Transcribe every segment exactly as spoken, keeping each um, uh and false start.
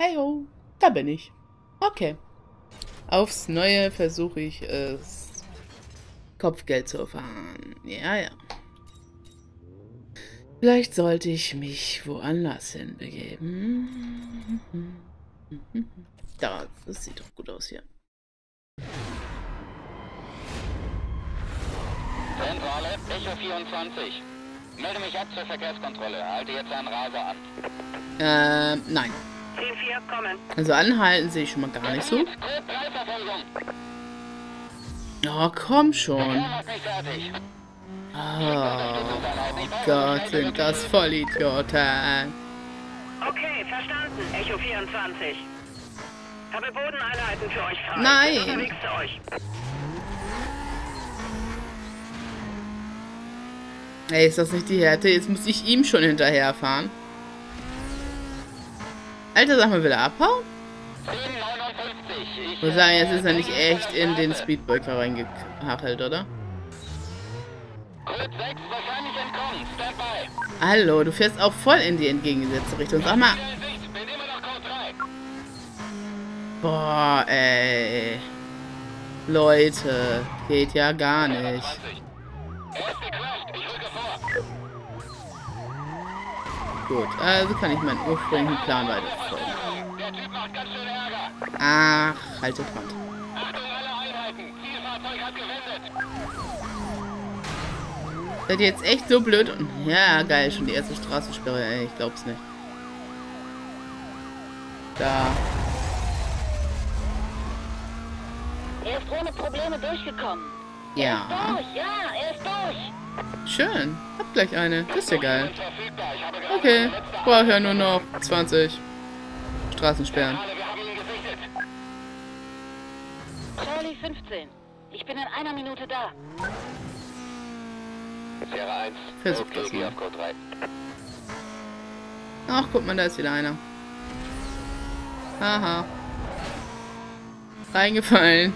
Heyo, da bin ich. Okay. Aufs Neue versuche ich es, Kopfgeld zu erfahren. Ja, ja. Vielleicht sollte ich mich woanders hinbegeben. Da, das sieht doch gut aus hier. Sensorale, Echo vierundzwanzig. Melde mich ab zur Verkehrskontrolle. Halte jetzt einen Raser an. Ähm, nein. C vier, kommen. Also anhalten sehe ich schon mal gar nicht so. Oh, komm schon. Oh Gott, sind das Vollidioten. Okay, verstanden. Echo vierundzwanzig. Habe Bodeneinheiten für euch frei. Nein. Ey, ist das nicht die Härte? Jetzt muss ich ihm schon hinterherfahren. Alter, sag mal, will er abhauen? Ich muss sagen, jetzt ist er nicht echt in den Speedbreaker reingehachelt, oder? Hallo, du fährst auch voll in die entgegengesetzte Richtung. Sag mal. Boah, ey. Leute, geht ja gar nicht. Gut, also kann ich meinen ursprünglichen Plan weiterverfolgen. Ach, haltet Hand. Seid ihr jetzt echt so blöd? Und ja, geil, schon die erste Straßensperre, ey, ich glaub's nicht. Da. Er ist ohne Probleme durchgekommen. Ja. Er ist durch, ja, er ist durch. Schön, hab gleich eine, das ist ja geil. Okay, brauche ja nur noch zwanzig Straßensperren. Charlie fünfzehn, ich bin in einer Minute da. Versuch das mal. Ach, guck mal, da ist wieder einer. Haha. Reingefallen.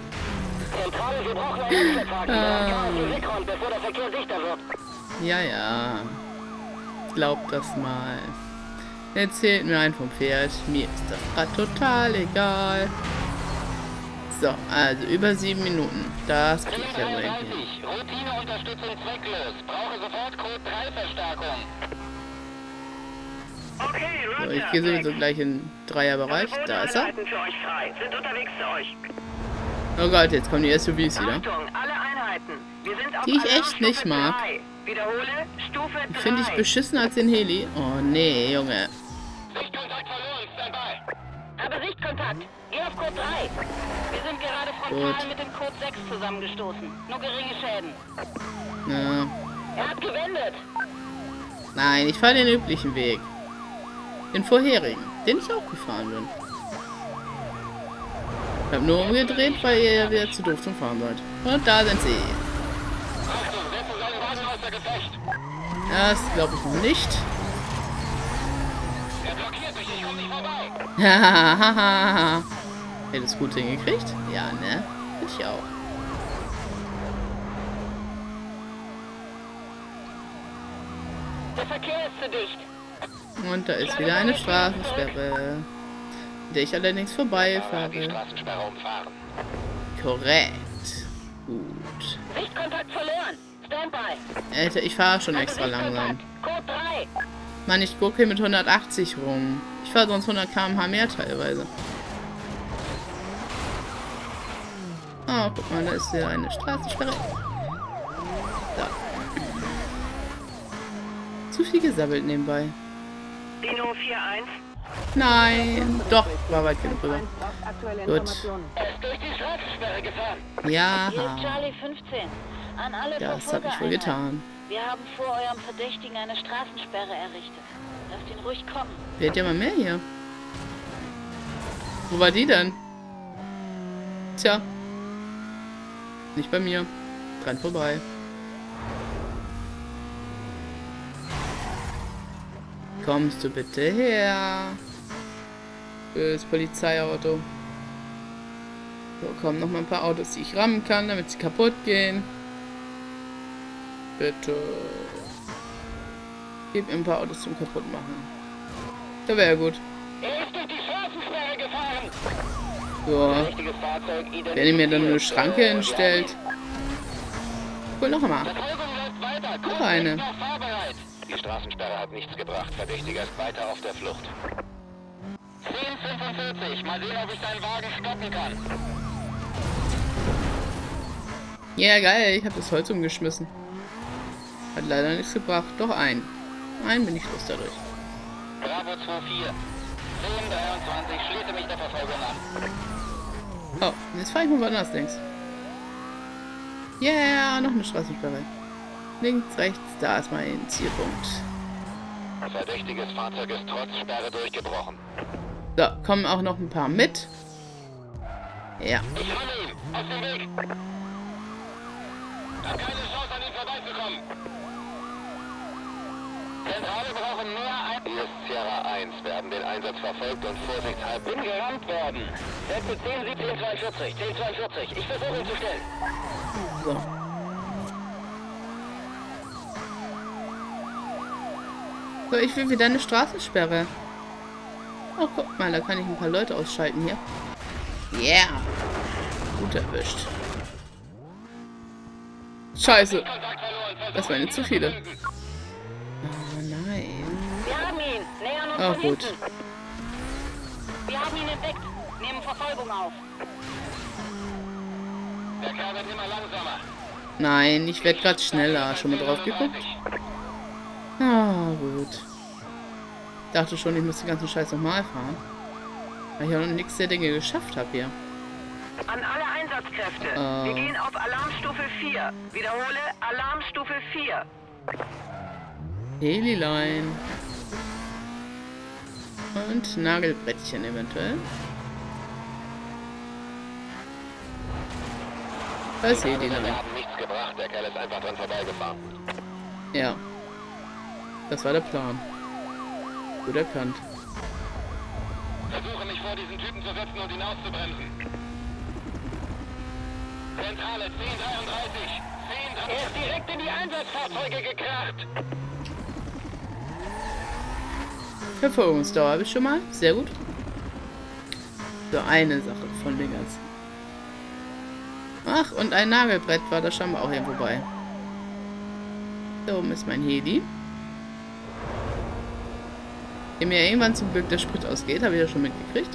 Ah. Ja, ja. Glaubt das mal. Erzählt mir einen vom Pferd. Mir ist das Rad total egal. So, also über sieben Minuten. Das krieg ich ja wohl hin. Routineunterstützung zwecklos. Brauche sofort Code drei Verstärkung. Okay, Roger. So, ich gehe sowieso gleich in den Dreierbereich. Da ist er. Sind unterwegs zu euch. Oh Gott, jetzt kommen die S U Vs wieder. Achtung, alle Einheiten. Wir sind auf die ich echt nicht mag. Wiederhole, Stufe drei. Finde ich beschissen als den Heli. Oh nee, Junge. Sichtkontakt verloren, standby. Habe Sichtkontakt. Geh auf Code drei. Wir sind gerade frontal Gut. mit dem Code sechs zusammengestoßen. Nur geringe Schäden. Ja. Er hat gewendet. Nein, ich fahre den üblichen Weg. Den vorherigen, den ich auch gefahren bin. Ich habe nur umgedreht, weil ihr wieder zu doof zum Fahren seid. Und da sind sie. Das glaube ich noch nicht. Er blockiert mich, ich komme nicht vorbei. Hahaha. Hätte das gut hingekriegt? Ja, ne? Ich auch. Der Verkehr ist zu dicht. Und da ist wieder eine Straßensperre, der ich allerdings vorbeifahre. Die Straßensperre umfahren. Korrekt. Gut. Sichtkontakt verloren. Standby. Alter, ich fahre schon extra langsam. Code drei. Mann, ich gucke hier mit hundertachtzig rum. Ich fahre sonst hundert Kilometer pro Stunde mehr teilweise. Oh, guck mal, da ist hier eine Straßensperre. Da. Zu viel gesabbelt nebenbei. Dino vier eins. Nein, doch, war weit genug rüber. Gut. Ja. Das habe ich wohl getan. Wir haben vor eurem Verdächtigen eine Straßensperre errichtet. Lasst ihn ruhig kommen. Wird ja mal mehr hier. Wo war die denn? Tja. Nicht bei mir. Dran vorbei. Kommst du bitte her? Das Polizeiauto. So, kommen noch mal ein paar Autos, die ich rammen kann, damit sie kaputt gehen. Bitte. Gib mir ein paar Autos zum kaputt machen. Das wäre ja gut. Er ist durch die Straßensperre So. Wenn ihr mir dann eine Schranke hinstellt. Cool, noch einmal. Noch eine. Die Straßensperre hat nichts gebracht. Verdächtiger ist weiter auf der Flucht. zehn fünfundvierzig. Mal sehen, ob ich deinen Wagen stoppen kann. Ja, yeah, geil. Ich habe das Holz umgeschmissen. Hat leider nichts gebracht. Doch ein. Ein bin ich los dadurch. Bravo zwei vier. zehn dreiundzwanzig. Schließe mich der Verfolgung an. Oh, jetzt fahre ich mal woanders links. Yeah, noch eine Straßensperre. Links, rechts, da ist mein Zielpunkt. Verdächtiges Fahrzeug ist trotz Sperre durchgebrochen. So, kommen auch noch ein paar mit. Ja. Ich falle ihn! Auf den Weg! Hab keine Chance, an ihm vorbeizukommen! Zentrale brauchen mehr Einsätze. Hier ist Sierra eins. Wir haben den Einsatz verfolgt und vorsichtshalber gerammt worden. Sätze zehn siebzehn zweiundvierzig. zehn zweiundvierzig. Ich versuche ihn zu stellen. So. So, ich will wieder eine Straßensperre. Oh, guck mal, da kann ich ein paar Leute ausschalten hier. Yeah. Gut erwischt. Scheiße. Das waren jetzt zu viele. Oh, nein. Oh, gut. Wir haben ihn entdeckt. Nehmen Verfolgung auf. Der Kerl wird immer langsamer. Nein, ich werde gerade schneller. Schon mal drauf geguckt? Ah, gut. Ich dachte schon, ich muss den ganzen Scheiß nochmal fahren. Weil ich auch noch nichts der Dinge geschafft habe hier. An alle Einsatzkräfte. Oh. Wir gehen auf Alarmstufe vier. Wiederhole, Alarmstufe vier. Helilein. Und Nagelbrettchen eventuell. Das Helilein. Wir haben nichts gebracht, der Kerl ist einfach dran vorbeigefahren. Ja. Das war der Plan. Gut erkannt. Versuche mich vor diesen Typen zu setzen und ihn auszubremsen. Zentrale zehn dreiunddreißig. zehn dreiunddreißig. Er ist direkt in die Einsatzfahrzeuge gekracht. Verfolgungsdauer habe ich schon mal. Sehr gut. So eine Sache von den ganzen. Ach, und ein Nagelbrett war da scheinbar auch hier vorbei. Da oben ist mein Heli. Dem ja irgendwann zum Glück der Sprit ausgeht, habe ich ja schon mitgekriegt.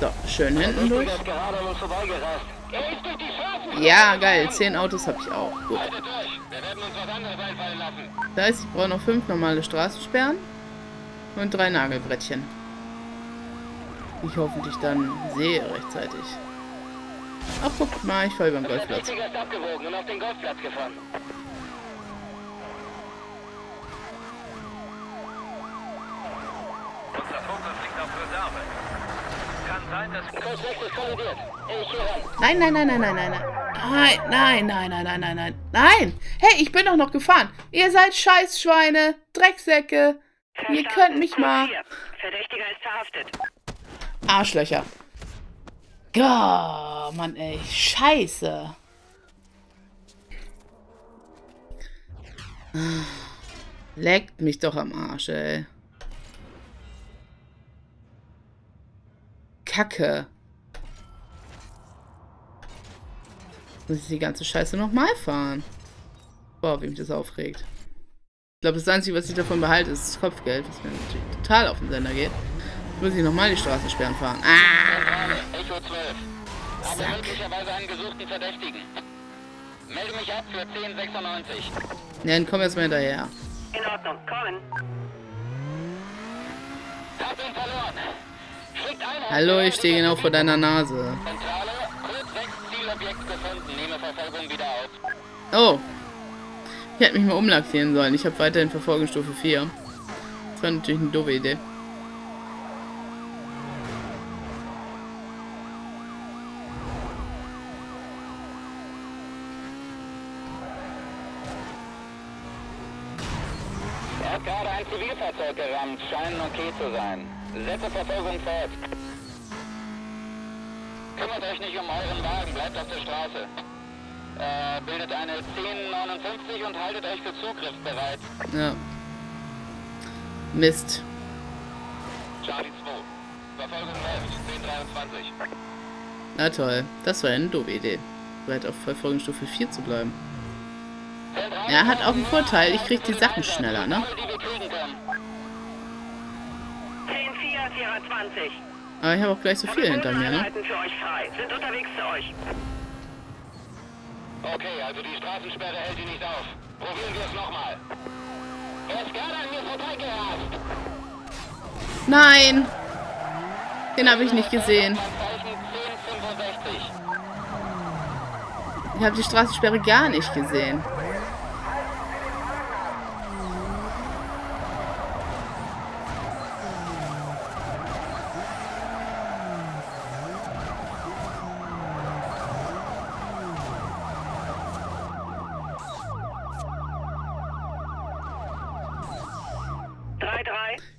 So, schön hinten durch. Ja, geil, zehn Autos habe ich auch. Gut. Das heißt, ich brauche noch fünf normale Straßensperren und drei Nagelbrettchen. Die ich hoffentlich dann sehe rechtzeitig. Ach, guck mal, ich fahre über den Golfplatz. Nein, nein, nein, nein, nein, nein, nein, nein, nein, nein, nein, nein, nein, nein. Hey, ich bin doch noch gefahren. Ihr seid Scheißschweine, Drecksäcke. Ihr könnt mich mal. Verdächtiger ist verhaftet. Arschlöcher. Ja, Mann, ey, scheiße. Leckt mich doch am Arsch, ey. Kacke. Muss ich die ganze Scheiße nochmal fahren? Boah, wie mich das aufregt. Ich glaube, das Einzige, was ich davon behalte, ist das Kopfgeld, was mir natürlich total auf den Sender geht. Muss ich nochmal die Straßensperren fahren. Ah! Echo zwölf. Habe möglicherweise einen gesuchten Verdächtigen. Melde mich ab für zehn sechsundneunzig. Ja, dann komm jetzt mal hinterher. In Ordnung, kommen. Hab ihn verloren. Schickt einen. Hallo, ich stehe genau vor deiner Nase. Zentrale, kurz sechs Zielobjekt gefunden. Nehme Verfolgung wieder auf. Oh. Ich hätte mich mal umlackieren sollen. Ich habe weiterhin Verfolgungsstufe vier. Das war natürlich eine doofe Idee. Gerade ein Zivilfahrzeug gerammt, scheinen okay zu sein. Setze Verfolgung fort. Kümmert euch nicht um euren Wagen, bleibt auf der Straße. Äh, bildet eine zehn neunundfünfzig und haltet euch für Zugriff bereit. Ja. Mist. Charlie zwei. Verfolgung elf, zehn dreiundzwanzig. Na toll, das war eine doofe Idee. Bleibt auf Verfolgungsstufe vier zu bleiben. Ja, hat auch einen Vorteil, ich krieg die Sachen schneller, ne? zehn vier vierundzwanzig. Aber ich habe auch gleich so viel hinter mir, ne? Sind unterwegs zu euch. Okay, also die Straßensperre hält die nicht auf. Probieren wir es nochmal. Er ist gerade an mir vorbeigehast. Nein! Den habe ich nicht gesehen. Ich habe die Straßensperre gar nicht gesehen.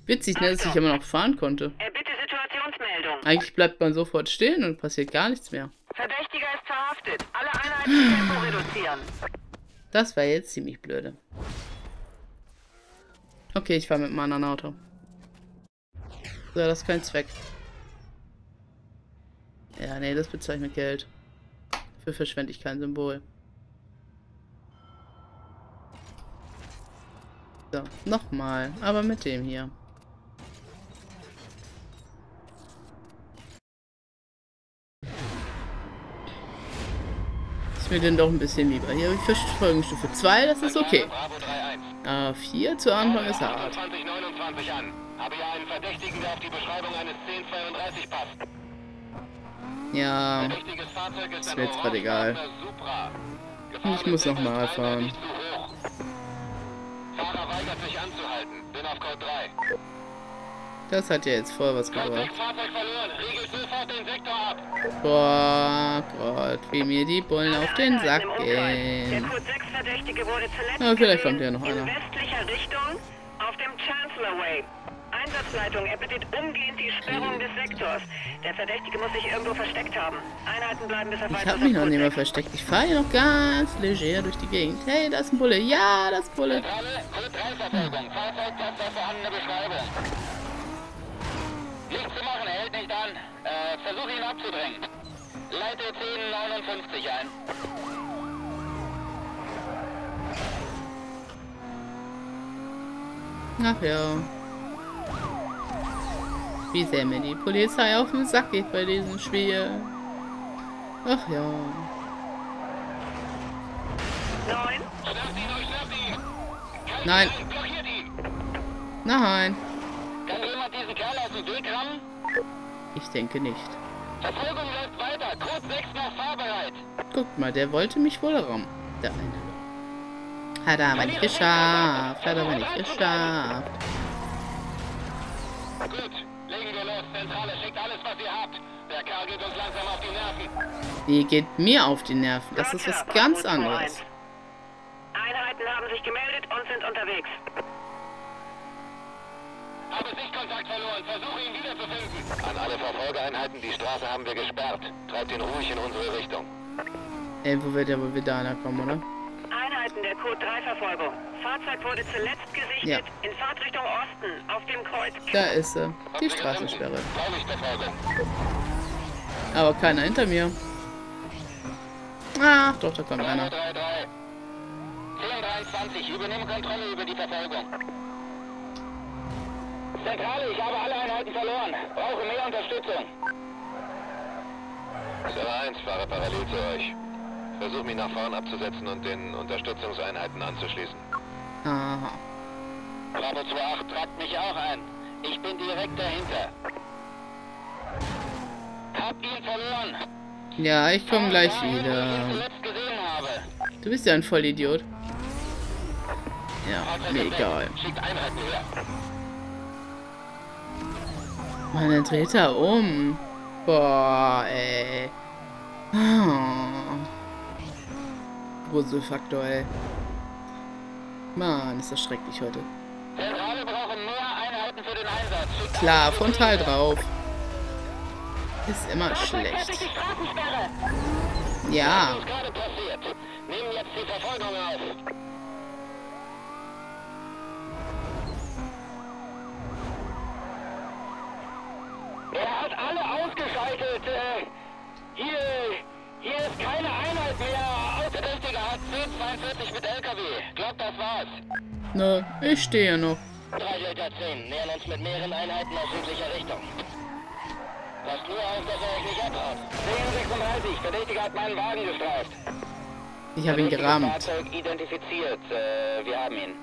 Witzig, ne, dass ich immer noch fahren konnte. Bitte Situationsmeldung. Eigentlich bleibt man sofort stehen und passiert gar nichts mehr. Verdächtiger ist verhaftet. Alle Einheiten Tempo reduzieren. Das war jetzt ziemlich blöde. Okay, ich fahre mit meinem anderen Auto. So, das ist kein Zweck. Ja, nee, das bezeichnet Geld. Für verschwende ich kein Symbol. So, nochmal, aber mit dem hier. Ist mir denn doch ein bisschen lieber. Hier habe ich Verfolgungsstufe zwei, das ist okay. Ah, vier zu Anfang ist hart. Ja, ist mir jetzt gerade egal. Ich muss nochmal fahren. Fahrer weigert sich anzuhalten. Bin auf Code drei. Das hat ja jetzt voll was gebracht. Boah Gott, wie mir die Bullen auf den Sack gehen. Na, vielleicht kommt ja noch einer. Einsatzleitung erbittet umgehend die Sperrung des Sektors. Der Verdächtige muss sich irgendwo versteckt haben. Einheiten bleiben bis er weiter. Ich hab mich noch nicht mehr versteckt. Ich fahre hier noch ganz leger durch die Gegend. Hey, da ist ein Bulle. Ja, das ist ein Bulle. Nichts zu machen, hält nicht an. Äh, versuche ihn abzudrängen. Leite zehn neunundfünfzig ein. Ach ja. Wie sehr mir die Polizei auf den Sack geht bei diesem Spiel. Ach ja. Nein. Nein. Nein. Kann jemand diesen Kerl aus dem Weg rammen? Ich denke nicht. Verfolgung läuft weiter. Code sechs noch fahrbereit. Guck mal, der wollte mich wohl rammen. Der eine. Hat er aber nicht geschafft. Hat er aber nicht geschafft. Gut, legen wir los. Zentrale schickt alles, was ihr habt. Der Kerl geht uns langsam auf die Nerven. Die geht mir auf die Nerven. Das ist was ganz anderes. Einheiten haben sich gemeldet und sind unterwegs. Habe Sichtkontakt verloren. Versuche ihn wiederzufinden. An alle Verfolgeeinheiten, die Straße haben wir gesperrt. Treibt ihn ruhig in unsere Richtung. Ey, wo wird der wohl wieder einer kommen, oder? Einheiten der Code drei Verfolgung. Fahrzeug wurde zuletzt gesichtet, ja. In Fahrtrichtung Osten, auf dem Kreuz. Da ist sie, die Straßensperre. Aber keiner hinter mir. Ach doch, da kommt einer. zehn dreiundzwanzig, übernehmen Kontrolle über die Verfolgung. Zentrale, ich habe alle Einheiten verloren. Brauche mehr Unterstützung. null eins, fahre parallel zu euch. Versuche mich nach vorn abzusetzen und den Unterstützungseinheiten anzuschließen. Aha. Bravo zwei acht, tragt mich auch ein. Ich bin direkt dahinter. Hab ihn verloren. Ja, ich komme gleich wieder. Du bist ja ein Vollidiot. Ja, mir egal. Mann, dann dreht er um. Boah, ey. Oh. Gruselfaktor, ey. Mann, ist das schrecklich heute. Zentrale brauchen mehr Einheiten für den Einsatz. Klar, frontal drauf. Ist immer schlecht. Ja. Nehmen jetzt die Verfolgung auf. vermittelt, äh, hier, hier ist keine Einheit mehr. Autodächtiger H C zweiundvierzig mit L K W. Glaubt, das war's. Nö, ich stehe noch. drei Delta zehn, nähern uns mit mehreren Einheiten aus südlicher Richtung. Passt nur auf, dass er euch nicht abhaut. zehn sechsunddreißig, Verdächtiger hat meinen Wagen gestreift. Ich habe ihn gerahmt. Fahrzeug identifiziert, äh, wir haben ihn.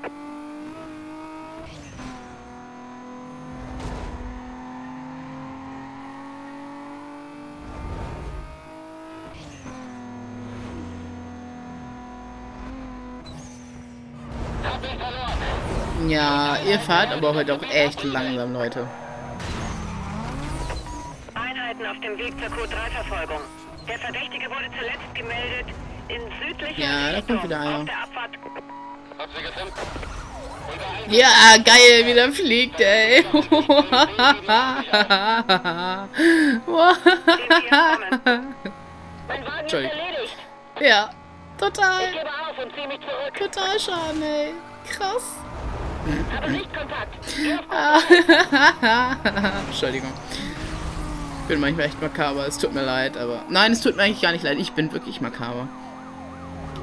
Ja, ihr fahrt aber heute auch echt langsam, Leute. Einheiten auf dem Weg zur Code drei Verfolgung. Der Verdächtige wurde zuletzt gemeldet in südlicher ja, da kommt wieder einer. Ja, geil, wie der fliegt, ey. Entschuldigung. Ja, total. Total Schaden, ey. Krass. Aber nicht Kontakt. Entschuldigung. Ich bin manchmal echt makaber. Es tut mir leid, aber... Nein, es tut mir eigentlich gar nicht leid. Ich bin wirklich makaber.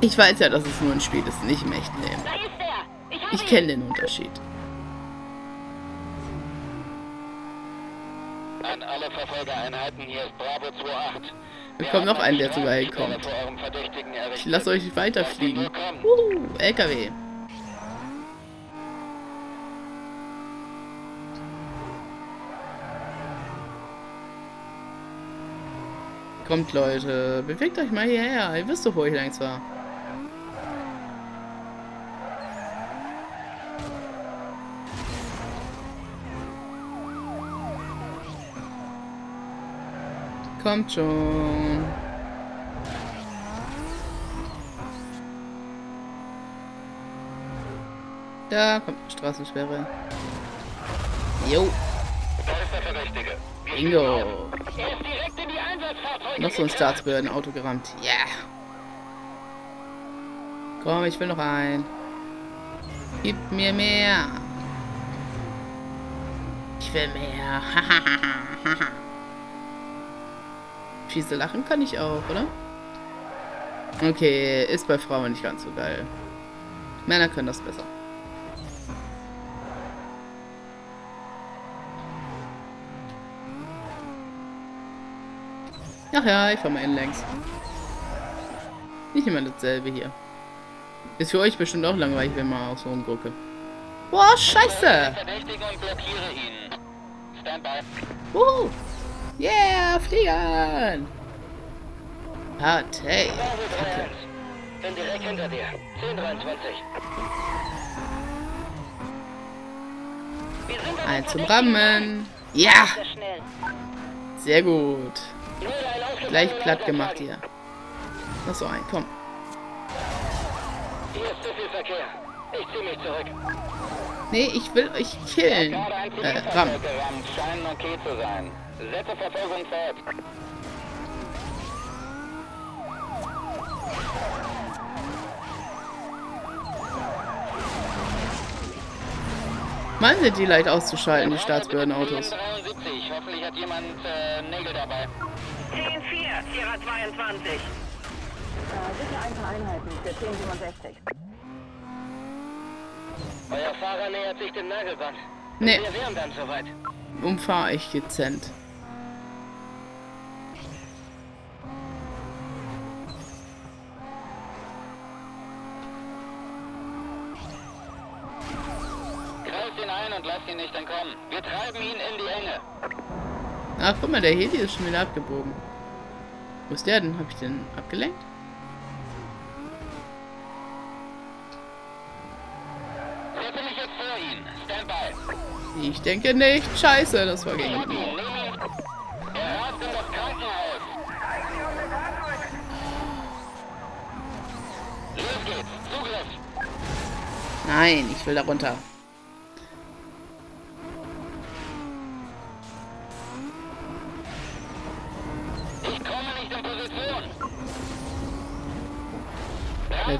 Ich weiß ja, dass es nur ein Spiel ist, nicht im echten Leben. Ich kenne den Unterschied. An alle Verfolgereinheiten, hier ist Bravo zwei acht. Da kommt noch ein, der zu weit kommt. Ich lasse euch weiterfliegen. Uh, L K W. Kommt, Leute. Bewegt euch mal hierher. Ihr wisst doch, wo ich lang war. Kommt schon. Da kommt eine Straßensperre. Jo. Da ist der Verdächtige. Bingo. Er ist direkt in die Einsatzfahrzeuge. Noch so ein Staatsbehörden-Auto gerammt. Ja. Yeah. Komm, ich will noch ein. Gib mir mehr. Ich will mehr. Fiese Lachen kann ich auch, oder? Okay, ist bei Frauen nicht ganz so geil. Männer können das besser. Ach ja, ich fahr mal in längs. Nicht immer dasselbe hier. Ist für euch bestimmt auch langweilig, wenn man auch so rumgucke. Boah, scheiße! Wuhu! Yeah, fliegen! Partei! Bin direkt hinter dir. zehn dreiundzwanzig. Ein zum Rammen. Ja! Sehr gut. Gleich platt gemacht hier. Noch so ein, komm. Hier ist zu viel Verkehr. Ich zieh mich zurück. Nee, ich will euch killen. Äh, Ram. Scheinen okay zu sein. Setze Verfolgung fort. Mann, sind die leicht auszuschalten, die Staatsbehördenautos. Hoffentlich hat jemand äh, Nägel dabei. zehn vier, Sierra zweiundzwanzig. Bitte ein paar Einheiten, der zehn sechsundsechzig. Euer Fahrer nähert sich dem Nagelband. Nee. Wir wären dann soweit. Umfahre ich dezent. Greif ihn ein und lass ihn nicht entkommen. Wir treiben ihn in die Enge. Ach, guck mal, der Heli ist schon wieder abgebogen. Wo ist der denn? Hab ich den abgelenkt? Setze mich jetzt vor ihn. Standby. Ich denke nicht. Scheiße, das war gegen ihn. Er rast in das Krankenhaus. Los geht's. Zugriff. Nein, ich will da runter.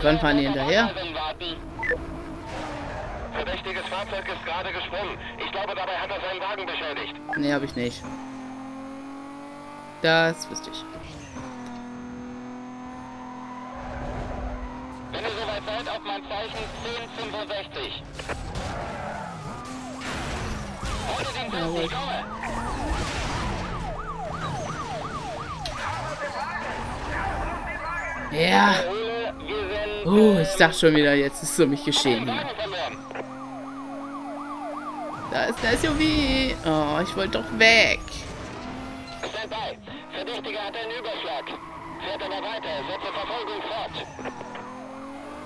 Wann fahren die hinterher? Verdächtiges Fahrzeug ist gerade gesprungen. Ich glaube, dabei hat er seinen Wagen beschädigt. Nee, habe ich nicht. Das wüsste ich. Wenn ihr soweit seid, auf mein Zeichen zehn fünfundsechzig. Holte den Sitz, ich komme. Ja. Oh, ich sag schon wieder, jetzt ist so mich geschehen. Da ist der S U V. Oh, ich wollte doch weg.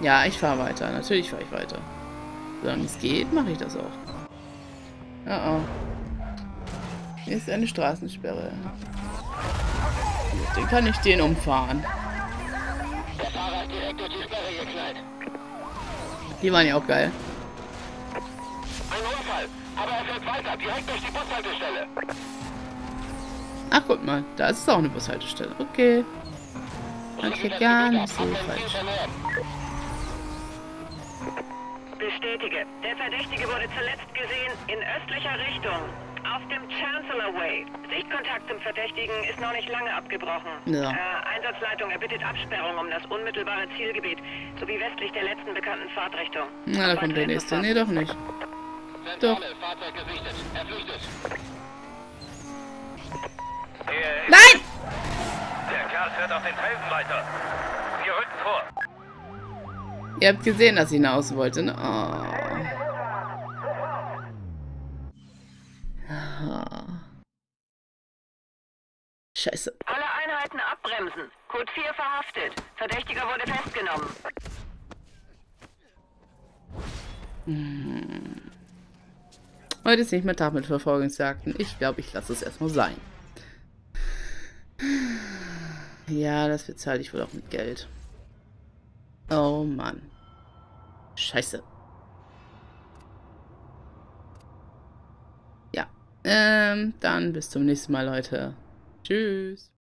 Ja, ich fahre weiter. Natürlich fahre ich weiter. Solange es geht, mache ich das auch. Oh oh. Hier ist eine Straßensperre. Den kann ich den umfahren. Die waren ja auch geil. Ein Unfall, aber er fährt weiter, direkt durch die Bushaltestelle. Ach, guck mal, da ist auch eine Bushaltestelle. Okay. Dann ist hier gar nicht so falsch. Bestätige. Der Verdächtige wurde zuletzt gesehen in östlicher Richtung. Auf dem Chancellor Way. Sichtkontakt zum Verdächtigen ist noch nicht lange abgebrochen. Ja. Äh, Einsatzleitung erbittet Absperrung um das unmittelbare Zielgebiet, sowie westlich der letzten bekannten Fahrtrichtung. Na, da kommt der nächste. Nee, doch nicht. Doch. Nein! Der Kerl fährt auf den Felsen weiter. Wir rücken vor. Ihr habt gesehen, dass ich hinaus wollte, ne? Oh. Scheiße. Alle Einheiten abbremsen. Code vier verhaftet. Verdächtiger wurde festgenommen. Hm. Heute ist nicht mehr Tag mit Verfolgungsjagden. Ich glaube, ich lasse es erstmal sein. Ja, das bezahle ich wohl auch mit Geld. Oh Mann. Scheiße. Ähm, dann bis zum nächsten Mal, Leute. Tschüss.